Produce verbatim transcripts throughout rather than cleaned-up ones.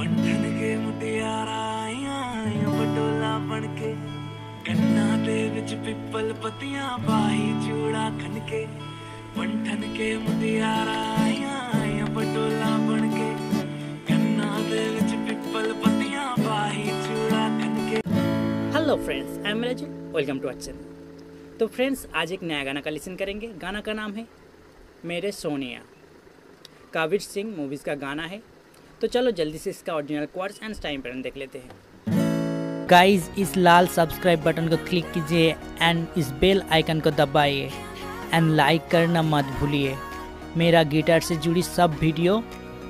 पंथन के मुटियारा बटोला बन के कन्ना दे विच पिपल पतिया बाही चूड़ा खनके पंथन के मुटियारा बटोला बन के कन्ना दे विच पिपल पतिया बाही चूड़ा खनके। Hello friends, I am Rajni, welcome to अच्छे। तो फ्रेंड्स, आज एक नया गाना का लिसन करेंगे। गाना का नाम है मेरे सोहनिया, काबिर सिंह मूवीज़ का गाना है। तो चलो जल्दी से इसका original quartz and time pattern देख लेते हैं। गाइस, इस लाल सब्सक्राइब बटन को क्लिक कीजिए एंड इस बेल आइकन को दबाइए एंड लाइक करना मत भूलिए मेरा गिटार से जुड़ी सब वीडियो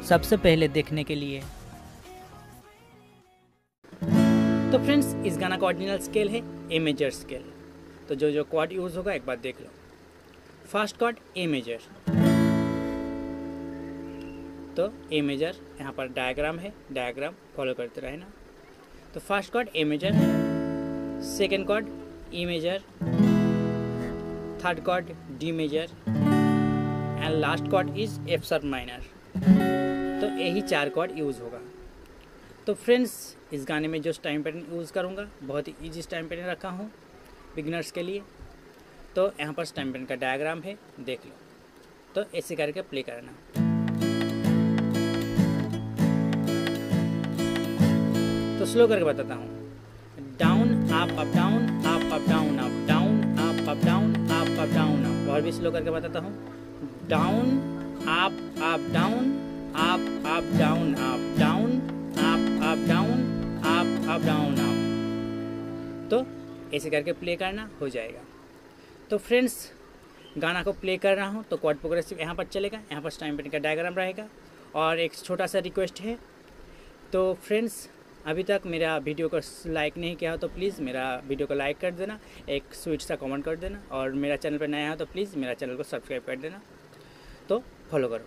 सबसे पहले देखने के लिए। तो फ्रेंड्स, इस गाना का ओरिजिनल स्केल है ए मेजर स्केल। तो जो जो क्वार्ट यूज़ होगा एक बार देख लो। फर्स्ट क्वार्ट ए मेजर, तो ए मेजर यहाँ पर डायग्राम है, डायग्राम फॉलो करते रहे ना। तो first chord A major, second chord E major, third chord D major and last chord is F sharp minor. तो यही चार कॉर्ड यूज़ होगा। तो फ्रेंड्स, इस गाने में जो टाइम पैटर्न यूज़ करूँगा बहुत ही ईजी टाइम पैटर्न रखा हूँ बिगिनर्स के लिए। तो यहाँ पर टाइम पैटर्न का डायग्राम है, देख लो। तो ऐसे करके प्ले करना। तो स्लो करके बताता हूँ। Down up up down up up down up down up up down up up down up. और भी स्लो करके बताता हूँ। Down up up down up up down up down up up down up up down up. तो ऐसे करके play करना हो जाएगा। तो फ्रेंड्स, गाना को प्ले कर रहा हूँ तो क्वार्ट प्रोग्रेसिव यहाँ पर चलेगा, यहाँ पर टाइम पैटर्न का डायग्राम रहेगा। और एक छोटा सा रिक्वेस्ट है, तो फ्रेंड्स अभी तक मेरा वीडियो को लाइक नहीं किया हो तो प्लीज़ मेरा वीडियो को लाइक कर देना, एक स्वीट सा कमेंट कर देना। और मेरा चैनल पर नया हो तो प्लीज़ मेरा चैनल को सब्सक्राइब कर देना। तो फॉलो करो।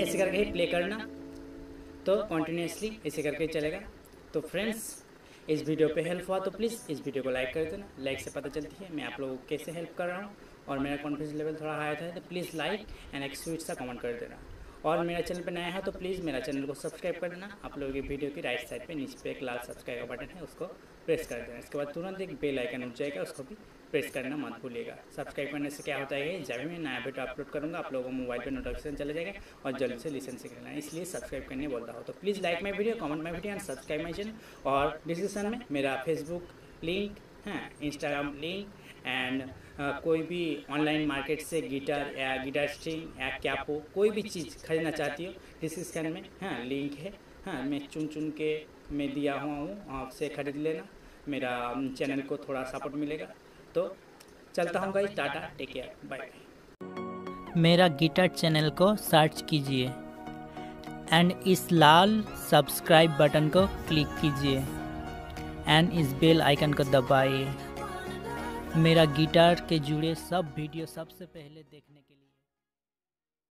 ऐसे करके प्ले करना, तो कॉन्टीन्यूसली ऐसे करके चलेगा। तो फ्रेंड्स, इस वीडियो पे हेल्प हुआ तो प्लीज़ इस वीडियो को लाइक कर देना। लाइक से पता चलती है मैं आप लोगों को कैसे हेल्प कर रहा हूँ और मेरा कॉन्फिडेंस लेवल थोड़ा हाई था। तो प्लीज़ लाइक एंड एक स्वीट सा कमेंट कर देना। और मेरा चैनल पे नया है तो प्लीज़ मेरा चैनल को सब्सक्राइब कर देना। आप लोगों की वीडियो की राइट साइड पर नीचे पे एक लाल सब्सक्राइब का बटन है, उसको प्रेस कर देना। इसके बाद तुरंत एक बेल आइकन उठ जाएगा, उसको भी प्रेस करना मत भूलिएगा। सब्सक्राइब करने से क्या होता है, जब मैं नया वीडियो अपलोड करूँगा आप लोगों को मोबाइल पर नोटिफिकेशन चले जाएगा और जल्द से लिसन सीख लेना। इसलिए सब्सक्राइब करने बोलता हूँ। तो please like my video, comment my video and subscribe my channel. और डिस्क्रिप्शन में मेरा फेसबुक लिंक है, इंस्टाग्राम लिंक एंड uh, कोई भी ऑनलाइन मार्केट से गिटार या गिटार स्ट्रिंग या कैपो कोई भी चीज़ खरीदना चाहती हो डिस्क्रिप्शन में हाँ लिंक है। हाँ, मैं चुन चुन के मैं दिया हुआ हूँ, आपसे खरीद लेना। मेरा चैनल को थोड़ा सपोर्ट मिलेगा। तो चलता हूँ guys, tata, take care, bye. मेरा गिटार चैनल को सर्च कीजिए एंड इस लाल सब्सक्राइब बटन को क्लिक कीजिए एंड इस बेल आइकन को दबाइए मेरा गिटार के जुड़े सब वीडियो सबसे पहले देखने के लिए।